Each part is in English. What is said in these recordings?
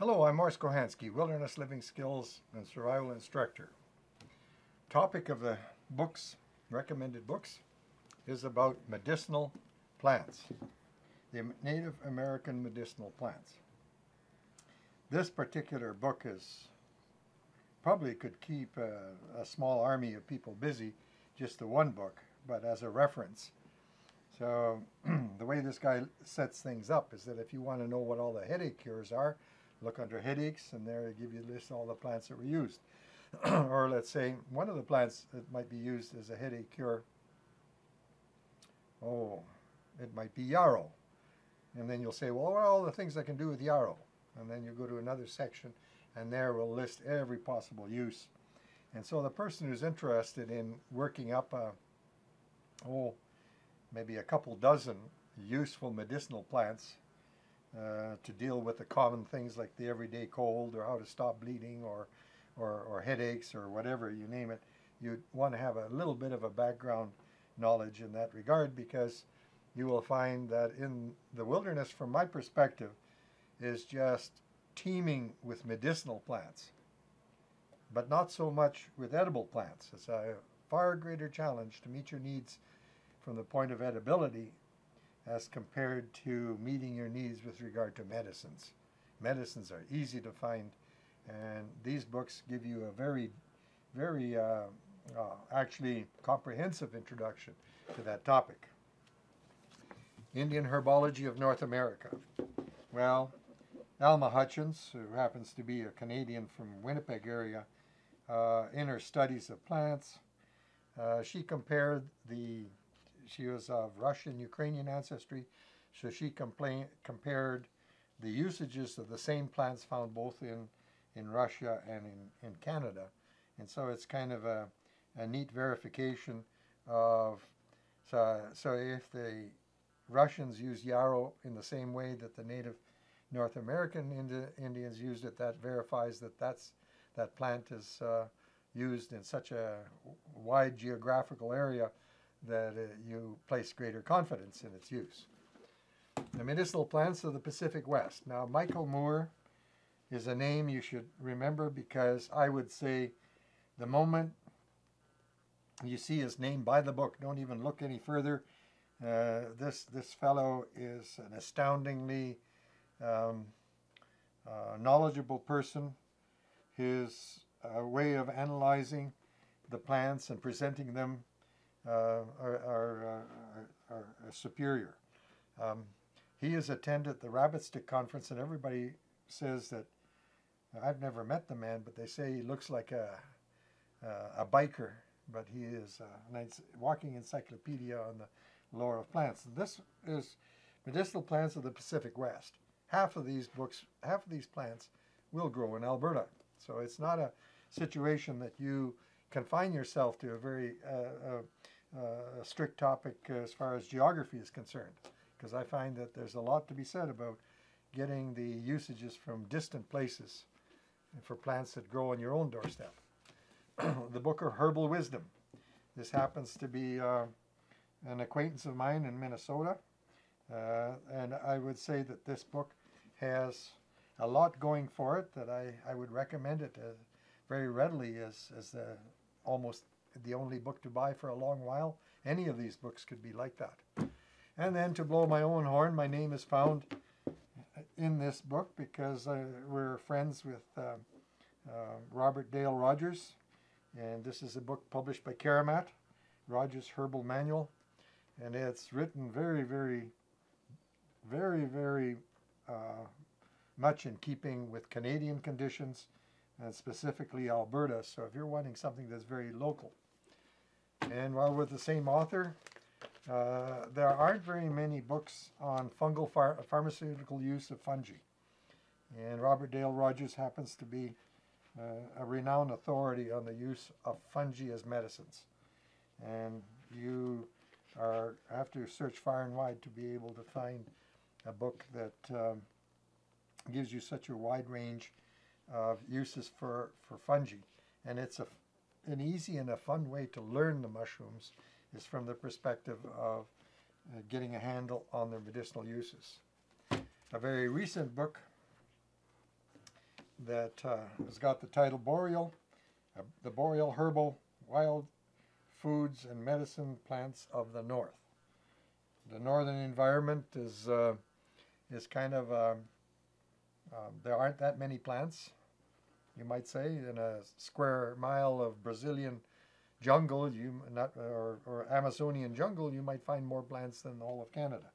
Hello, I'm Mors Kochanski, Wilderness Living Skills and Survival Instructor. Topic of the books, recommended books, is about medicinal plants, the Native American medicinal plants. This particular book is probably could keep a small army of people busy, just the one book, but as a reference. So the way this guy sets things up is that if you want to know what all the headache cures are, look under headaches, and there they give you a list of all the plants that were used. Or let's say one of the plants that might be used as a headache cure, oh, it might be yarrow. And then you'll say, well, what are all the things I can do with yarrow? And then you go to another section, and there will list every possible use. And so the person who's interested in working up maybe a couple dozen useful medicinal plants to deal with the common things like the everyday cold or how to stop bleeding or headaches or whatever, you name it, you'd want to have a little bit of a background knowledge in that regard, because you will find that in the wilderness, from my perspective, is just teeming with medicinal plants, but not so much with edible plants. It's a far greater challenge to meet your needs from the point of edibility as compared to meeting your needs with regard to medicines. Medicines are easy to find, and these books give you a very, very actually comprehensive introduction to that topic. Indian Herbology of North America. Well, Alma Hutchins, who happens to be a Canadian from Winnipeg area, in her studies of plants, she was of Russian-Ukrainian ancestry, so she compared the usages of the same plants found both in Russia and in Canada. And so it's kind of a neat verification of, so if the Russians use yarrow in the same way that the native North American Indians used it, that verifies that that plant is used in such a wide geographical area that you place greater confidence in its use. The medicinal plants of the Pacific West. Now, Michael Moore is a name you should remember, because I would say the moment you see his name, by the book, don't even look any further. This fellow is an astoundingly knowledgeable person. His way of analyzing the plants and presenting them are superior. He has attended the Rabbit Stick conference, and everybody says that, I've never met the man, but they say he looks like a biker, but he is a walking encyclopedia on the lore of plants. And this is Medicinal Plants of the Pacific West. Half of these plants will grow in Alberta. So it's not a situation that you confine yourself to a very strict topic as far as geography is concerned, because I find that there's a lot to be said about getting the usages from distant places for plants that grow on your own doorstep. The Book of Herbal Wisdom. This happens to be an acquaintance of mine in Minnesota, and I would say that this book has a lot going for it, that I would recommend it very readily as almost the only book to buy for a long while. Any of these books could be like that. And then, to blow my own horn, my name is found in this book because we're friends with Robert Dale Rogers, and this is a book published by Karamat, Rogers Herbal Manual, and it's written very, very, very, very much in keeping with Canadian conditions, and specifically Alberta, so if you're wanting something that's very local. And while with the same author, there aren't very many books on fungal pharmaceutical use of fungi. And Robert Dale Rogers happens to be a renowned authority on the use of fungi as medicines. And you have to search far and wide to be able to find a book that gives you such a wide range of uses for fungi. And it's an easy and a fun way to learn the mushrooms, is from the perspective of getting a handle on their medicinal uses. A very recent book that has got the title Boreal, the Boreal Herbal Wild Foods and Medicine Plants of the North. The northern environment is kind of, there aren't that many plants, you might say. In a square mile of Brazilian jungle, or Amazonian jungle, you might find more plants than all of Canada.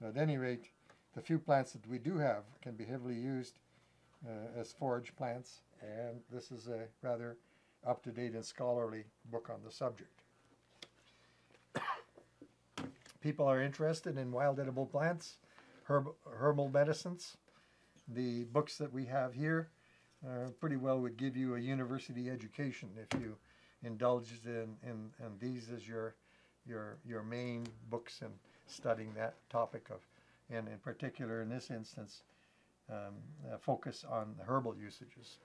So at any rate, the few plants that we do have can be heavily used as forage plants, and this is a rather up-to-date and scholarly book on the subject. People are interested in wild edible plants, herbal medicines. The books that we have here pretty well would give you a university education if you indulged in these as your main books in studying that topic of, and in particular in this instance, focus on herbal usages.